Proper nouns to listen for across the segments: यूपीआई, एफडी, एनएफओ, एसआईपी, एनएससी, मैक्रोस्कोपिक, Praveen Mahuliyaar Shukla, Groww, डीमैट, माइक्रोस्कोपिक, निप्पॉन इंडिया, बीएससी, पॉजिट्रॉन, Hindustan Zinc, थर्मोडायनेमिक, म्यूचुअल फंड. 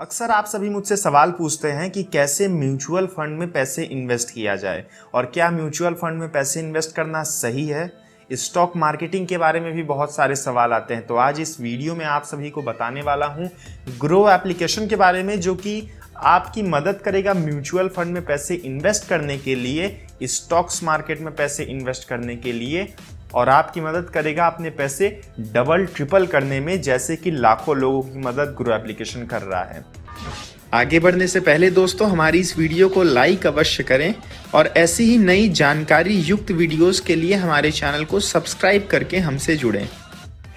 अक्सर आप सभी मुझसे सवाल पूछते हैं कि कैसे म्यूचुअल फंड में पैसे इन्वेस्ट किया जाए और क्या म्यूचुअल फंड में पैसे इन्वेस्ट करना सही है। स्टॉक मार्केटिंग के बारे में भी बहुत सारे सवाल आते हैं, तो आज इस वीडियो में आप सभी को बताने वाला हूं ग्रो एप्लीकेशन के बारे में, जो कि आपकी मदद करेगा म्यूचुअल फंड में पैसे इन्वेस्ट करने के लिए, स्टॉक्स मार्केट में पैसे इन्वेस्ट करने के लिए, और आपकी मदद करेगा अपने पैसे डबल ट्रिपल करने में, जैसे कि लाखों लोगों की मदद ग्रो एप्लीकेशन कर रहा है। आगे बढ़ने से पहले दोस्तों, हमारी इस वीडियो को लाइक अवश्य करें और ऐसी ही नई जानकारी युक्त वीडियोस के लिए हमारे चैनल को सब्सक्राइब करके हमसे जुड़ें।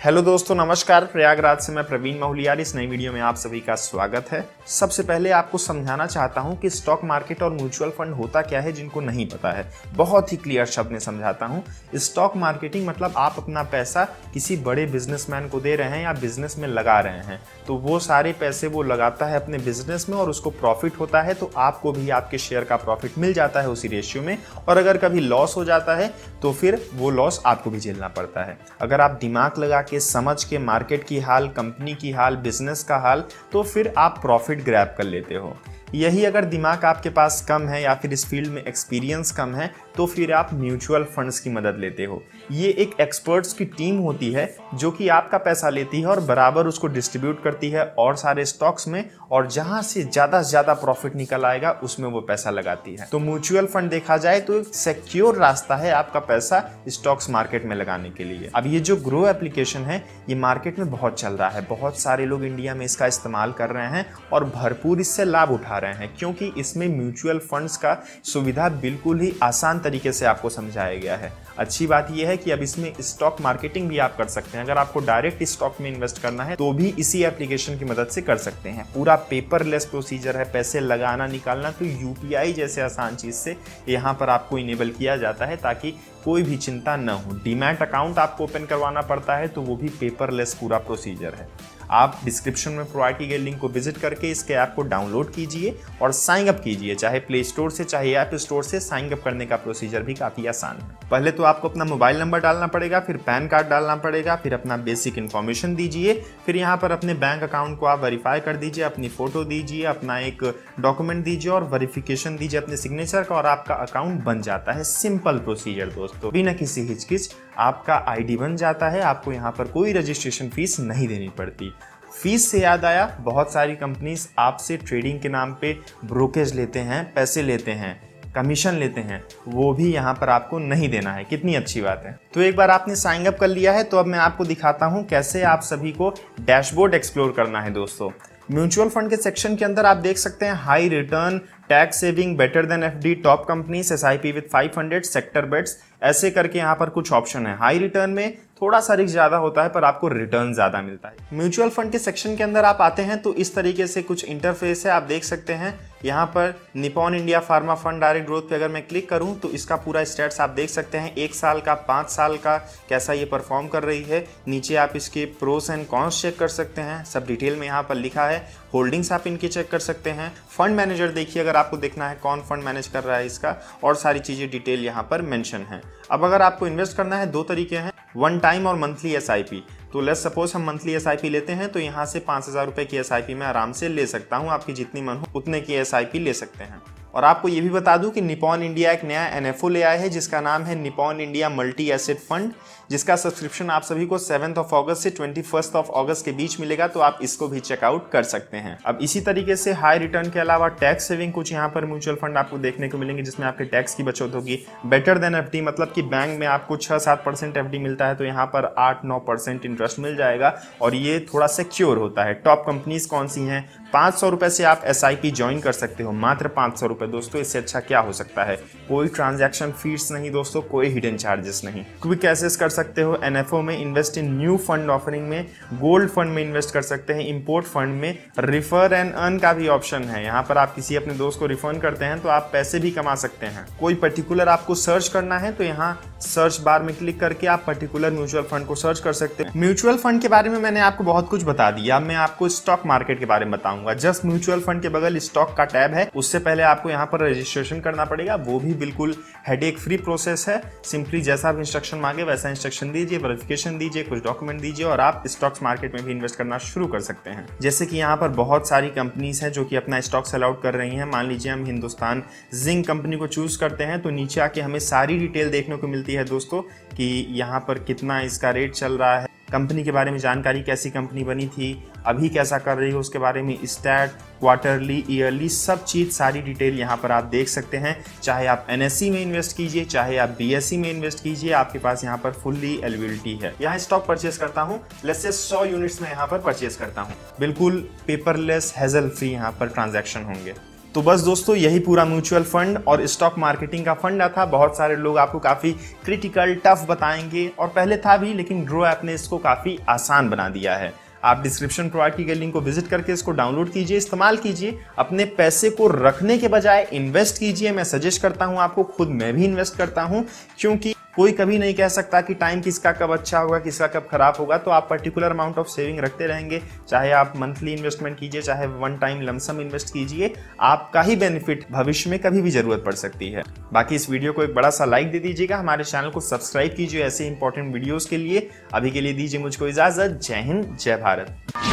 हेलो दोस्तों, नमस्कार। प्रयागराज से मैं प्रवीण माहुलियार, इस नई वीडियो में आप सभी का स्वागत है। सबसे पहले आपको समझाना चाहता हूं कि स्टॉक मार्केट और म्यूचुअल फंड होता क्या है, जिनको नहीं पता है बहुत ही क्लियर शब्द में समझाता हूं। स्टॉक मार्केटिंग मतलब आप अपना पैसा किसी बड़े बिजनेसमैन को दे रहे हैं या बिजनेस में लगा रहे हैं, तो वो सारे पैसे वो लगाता है अपने बिजनेस में और उसको प्रॉफिट होता है, तो आपको भी आपके शेयर का प्रॉफिट मिल जाता है उसी रेशियो में, और अगर कभी लॉस हो जाता है तो फिर वो लॉस आपको भी झेलना पड़ता है। अगर आप दिमाग लगा के समझ के मार्केट की हाल, कंपनी की हाल, बिजनेस का हाल, तो फिर आप प्रॉफिट ग्रैब कर लेते हो। यही अगर दिमाग आपके पास कम है या फिर इस फील्ड में एक्सपीरियंस कम है, तो फिर आप म्यूचुअल फंड्स की मदद लेते हो। ये एक एक्सपर्ट्स की टीम होती है जो कि आपका पैसा लेती है और बराबर उसको डिस्ट्रीब्यूट करती है और सारे स्टॉक्स में, और जहाँ से ज़्यादा प्रॉफिट निकल आएगा उसमें वो पैसा लगाती है। तो म्यूचुअल फंड देखा जाए तो एक सिक्योर रास्ता है आपका पैसा स्टॉक्स मार्केट में लगाने के लिए। अब ये जो ग्रो एप्लीकेशन है, ये मार्केट में बहुत चल रहा है, बहुत सारे लोग इंडिया में इसका इस्तेमाल कर रहे हैं और भरपूर इससे लाभ उठा रहे हैं, क्योंकि इसमें म्यूचुअल फंड्स का सुविधा बिल्कुल ही आसान तरीके से आपको समझाया गया है। अच्छी बात यह है कि अब इसमें स्टॉक मार्केटिंग भी आप कर सकते हैं। अगर आपको डायरेक्ट स्टॉक में इन्वेस्ट करना है तो भी इसी एप्लीकेशन की मदद से कर सकते हैं। पूरा पेपरलेस प्रोसीजर है, पैसे लगाना निकालना, तो यूपीआई जैसे आसान चीज़ से यहाँ पर आपको इनेबल किया जाता है ताकि कोई भी चिंता न हो। डीमैट अकाउंट आपको ओपन करवाना पड़ता है, तो वो भी पेपरलेस पूरा प्रोसीजर है। आप डिस्क्रिप्शन में प्रोवाइड की गई लिंक को विजिट करके इसके ऐप को डाउनलोड कीजिए और साइन अप कीजिए, चाहे प्ले स्टोर से चाहे ऐप स्टोर से। साइन अप करने का प्रोसीजर भी काफ़ी आसान है। पहले तो आपको अपना मोबाइल नंबर डालना पड़ेगा, फिर पैन कार्ड डालना पड़ेगा, फिर अपना बेसिक इन्फॉर्मेशन दीजिए, फिर यहाँ पर अपने बैंक अकाउंट को आप वेरीफाई कर दीजिए, अपनी फ़ोटो दीजिए, अपना एक डॉक्यूमेंट दीजिए और वेरीफिकेशन दीजिए अपने सिग्नेचर का, और आपका अकाउंट बन जाता है। सिंपल प्रोसीजर दोस्तों, बिना किसी हिचकिच आपका आईडी बन जाता है, आपको यहाँ पर कोई रजिस्ट्रेशन फीस नहीं देनी पड़ती। फीस से याद आया, बहुत सारी कंपनीज आपसे ट्रेडिंग के नाम पे ब्रोकरेज लेते हैं, पैसे लेते हैं, कमीशन लेते हैं, वो भी यहाँ पर आपको नहीं देना है। कितनी अच्छी बात है। तो एक बार आपने साइन अप कर लिया है, तो अब मैं आपको दिखाता हूँ कैसे आप सभी को डैशबोर्ड एक्सप्लोर करना है। दोस्तों, म्यूचुअल फंड के सेक्शन के अंदर आप देख सकते हैं high return, tax saving, better than एफडी, top companies, एसआईपी with 500, sector bets, ऐसे करके यहाँ पर कुछ ऑप्शन है। हाई रिटर्न में थोड़ा सा रिस्क ज़्यादा होता है, पर आपको रिटर्न ज़्यादा मिलता है। म्यूचुअल फंड के सेक्शन के अंदर आप आते हैं तो इस तरीके से कुछ इंटरफेस है, आप देख सकते हैं। यहाँ पर निप्पॉन इंडिया pharma fund direct growth पे अगर मैं क्लिक करूँ तो इसका पूरा स्टेट्स आप देख सकते हैं, 1 साल का, 5 साल का, कैसा ये परफॉर्म कर रही है। नीचे आप इसके प्रोस एंड कॉन्स चेक कर सकते हैं, सब डिटेल में यहाँ पर लिखा है। होल्डिंग्स आप इनके चेक कर सकते हैं। फंड मैनेजर देखिए, अगर आपको देखना है कौन फंड मैनेज कर रहा है इसका, और सारी चीज़ें डिटेल यहाँ पर मैंशन है। अब अगर आपको इन्वेस्ट करना है, 2 तरीके हैं, वन टाइम और मंथली एसआईपी। तो लेट्स सपोज हम मंथली एसआईपी लेते हैं, तो यहाँ से 5,000 रुपये की एसआईपी मैं आराम से ले सकता हूँ, आपकी जितनी मन हो उतने की एसआईपी ले सकते हैं। और आपको ये भी बता दूं कि निप्पॉन इंडिया एक नया एनएफओ ले आया है जिसका नाम है निप्पॉन इंडिया multi asset fund, जिसका सब्सक्रिप्शन आप सभी को 7 अगस्त से 21 अगस्त के बीच मिलेगा, तो आप इसको भी चेकआउट कर सकते हैं। अब इसी तरीके से हाई रिटर्न के अलावा टैक्स सेविंग कुछ यहाँ पर म्यूचुअल फंड आपको देखने को मिलेंगे जिसमें आपके टैक्स की बचत होगी। बेटर देन एफडी मतलब कि बैंक में आपको 6-7% एफडी मिलता है, तो यहाँ पर 8-9% इंटरेस्ट मिल जाएगा और ये थोड़ा सिक्योर होता है। टॉप कंपनीज कौन सी हैं, 500 रुपये से आप एसआईपी ज्वाइन कर सकते हो, मात्र 500। दोस्तों, इससे अच्छा क्या हो सकता है, कोई ट्रांजैक्शन फीस नहीं दोस्तों, कोई हिडन चार्जेस नहीं। क्विक एक्सेस कर सकते हो एनएफओ में, invest in new fund offering में, गोल्ड फंड में इन्वेस्ट कर सकते हैं, इंपोर्ट फंड में, रिफर एंड अर्न का भी ऑप्शन है। यहाँ पर आप किसी अपने दोस्त को रिफर करते हैं तो आप पैसे भी कमा सकते हैं। कोई पर्टिकुलर आपको सर्च करना है तो यहाँ सर्च बार में क्लिक करके आप पर्टिकुलर म्यूचुअल फंड को सर्च कर सकते हैं। म्यूचुअल फंड के बारे में मैंने आपको बहुत कुछ बता दिया, मैं आपको स्टॉक मार्केट के बारे में बताऊंगा। जस्ट म्यूचुअल फंड के बगल स्टॉक का टैब है, उससे पहले आपको यहाँ पर रजिस्ट्रेशन करना पड़ेगा, वो भी बिल्कुल हेडेक फ्री प्रोसेस है। सिंपली जैसा आप इंस्ट्रक्शन मांगे वैसा इंस्ट्रक्शन इंस्ट्रक्शन दीजिए, वेरिफिकेशन दीजिए, कुछ डॉक्यूमेंट दीजिए और आप स्टॉक्स मार्केट में भी इन्वेस्ट करना शुरू कर सकते हैं। जैसे कि यहाँ पर बहुत सारी कंपनीज हैं जो कि अपना स्टॉक सेल आउट कर रही हैं। मान लीजिए हम हिंदुस्तान जिंक कंपनी को चूज करते हैं तो नीचे आके हमें सारी डिटेल देखने को मिलती है दोस्तों कि यहाँ पर कितना इसका रेट चल रहा है, कंपनी के बारे में जानकारी, कैसी कंपनी बनी थी, अभी कैसा कर रही है उसके बारे में, स्टैट, क्वार्टरली, ईयरली, सब चीज़ सारी डिटेल यहाँ पर आप देख सकते हैं। चाहे आप एनएससी में इन्वेस्ट कीजिए, चाहे आप बीएससी में इन्वेस्ट कीजिए, आपके पास यहाँ पर फुल्ली एलिजिबिलिटी है। यहाँ स्टॉक परचेस करता हूँ, लेट्स से 100 यूनिट्स में यहाँ पर परचेस करता हूँ। बिल्कुल पेपरलेस, हैजल फ्री यहाँ पर ट्रांजैक्शन होंगे। तो बस दोस्तों यही पूरा म्यूचुअल फंड और स्टॉक मार्केटिंग का फंडा था। बहुत सारे लोग आपको काफ़ी क्रिटिकल, टफ बताएंगे और पहले था भी, लेकिन ग्रो ऐप ने इसको काफ़ी आसान बना दिया है। आप डिस्क्रिप्शन प्रोवाइड की गई लिंक को विजिट करके इसको डाउनलोड कीजिए, इस्तेमाल कीजिए, अपने पैसे को रखने के बजाय इन्वेस्ट कीजिए। मैं सजेस्ट करता हूँ आपको, खुद मैं भी इन्वेस्ट करता हूँ, क्योंकि कोई कभी नहीं कह सकता कि टाइम किसका कब अच्छा होगा, किसका कब खराब होगा। तो आप पर्टिकुलर अमाउंट ऑफ सेविंग रखते रहेंगे, चाहे आप मंथली इन्वेस्टमेंट कीजिए, चाहे वन टाइम लमसम इन्वेस्ट कीजिए, आपका ही बेनिफिट भविष्य में कभी भी जरूरत पड़ सकती है। बाकी इस वीडियो को एक बड़ा सा लाइक दे दीजिएगा, हमारे चैनल को सब्सक्राइब कीजिए ऐसे इंपॉर्टेंट वीडियोज़ के लिए। अभी के लिए दीजिए मुझको इजाज़त। जय हिंद, जय भारत।